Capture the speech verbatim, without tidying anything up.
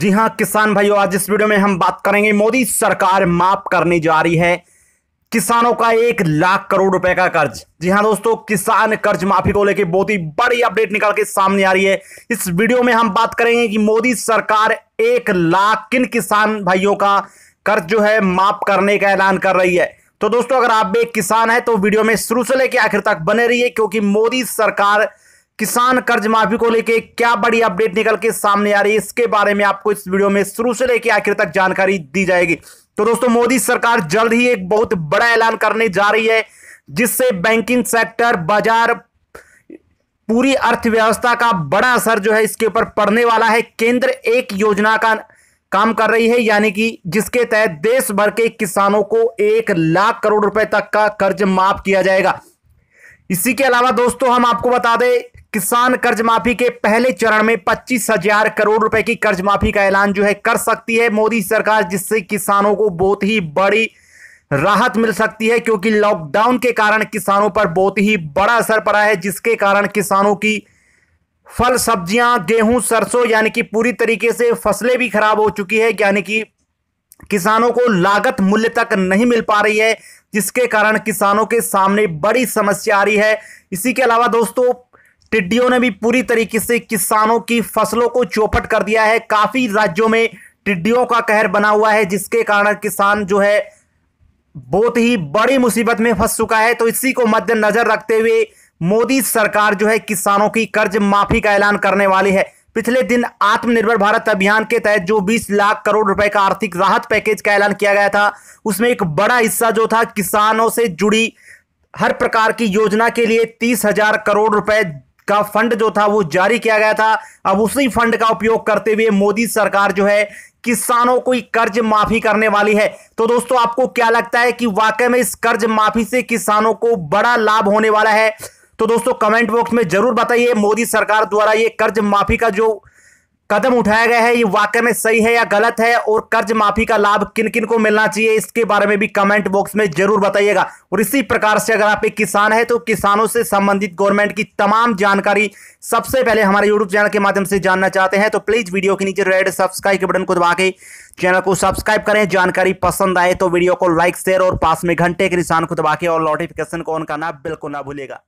जी हां किसान भाइयों, आज इस वीडियो में हम बात करेंगे मोदी सरकार माफ करने जा रही है किसानों का एक लाख करोड़ रुपए का कर्ज। जी हां दोस्तों, किसान कर्ज माफी को लेकर बहुत ही बड़ी अपडेट निकल के सामने आ रही है। इस वीडियो में हम बात करेंगे कि मोदी सरकार एक लाख किन किसान भाइयों का कर्ज जो है माफ करने का ऐलान कर रही है। तो दोस्तों, अगर आप भी एक किसान है तो वीडियो में शुरू से लेकर आखिर तक बने रहिए, क्योंकि मोदी सरकार किसान कर्ज माफी को लेके क्या बड़ी अपडेट निकल के सामने आ रही है, इसके बारे में आपको इस वीडियो में शुरू से लेकर आखिर तक जानकारी दी जाएगी। तो दोस्तों, मोदी सरकार जल्द ही एक बहुत बड़ा ऐलान करने जा रही है, जिससे बैंकिंग सेक्टर, बाजार, पूरी अर्थव्यवस्था का बड़ा असर जो है इसके ऊपर पड़ने वाला है। केंद्र एक योजना का काम कर रही है, यानी कि जिसके तहत देश भर के किसानों को एक लाख करोड़ रुपए तक का कर्ज माफ किया जाएगा। इसी के अलावा दोस्तों, हम आपको बता दें, किसान कर्ज माफी के पहले चरण में पच्चीस हजार करोड़ रुपए की कर्ज माफी का ऐलान जो है कर सकती है मोदी सरकार, जिससे किसानों को बहुत ही बड़ी राहत मिल सकती है, क्योंकि लॉकडाउन के कारण किसानों पर बहुत ही बड़ा असर पड़ा है, जिसके कारण किसानों की फल, सब्जियां, गेहूं, सरसों यानी कि पूरी तरीके से फसलें भी खराब हो चुकी है, यानी कि किसानों को लागत मूल्य तक नहीं मिल पा रही है, जिसके कारण किसानों के सामने बड़ी समस्या आ रही है। इसी के अलावा दोस्तों, टिड्डियों ने भी पूरी तरीके से किसानों की फसलों को चौपट कर दिया है। काफी राज्यों में टिड्डियों का कहर बना हुआ है, जिसके कारण किसान जो है बहुत ही बड़ी मुसीबत में फंस चुका है। तो इसी को मद्देनजर रखते हुए मोदी सरकार जो है किसानों की कर्ज माफी का ऐलान करने वाली है। पिछले दिन आत्मनिर्भर भारत अभियान के तहत जो बीस लाख करोड़ रुपए का आर्थिक राहत पैकेज का ऐलान किया गया था, उसमें एक बड़ा हिस्सा जो था किसानों से जुड़ी हर प्रकार की योजना के लिए तीस हजार करोड़ रुपए का फंड जो था वो जारी किया गया था। अब उसी फंड का उपयोग करते हुए मोदी सरकार जो है किसानों को कर्ज माफी करने वाली है। तो दोस्तों, आपको क्या लगता है कि वाकई में इस कर्ज माफी से किसानों को बड़ा लाभ होने वाला है? तो दोस्तों, कमेंट बॉक्स में जरूर बताइए, मोदी सरकार द्वारा ये कर्ज माफी का जो कदम उठाया गया है ये वाकई में सही है या गलत है, और कर्ज माफी का लाभ किन किन को मिलना चाहिए इसके बारे में भी कमेंट बॉक्स में जरूर बताइएगा। और इसी प्रकार से अगर आप एक किसान है तो किसानों से संबंधित गवर्नमेंट की तमाम जानकारी सबसे पहले हमारे यूट्यूब चैनल के माध्यम से जानना चाहते हैं तो प्लीज वीडियो के नीचे रेड सब्सक्राइब के बटन को दबा के चैनल को सब्सक्राइब करें। जानकारी पसंद आए तो वीडियो को लाइक, शेयर और पास में घंटे के निशान को दबा के और नोटिफिकेशन को ऑन करना बिल्कुल ना भूलिएगा।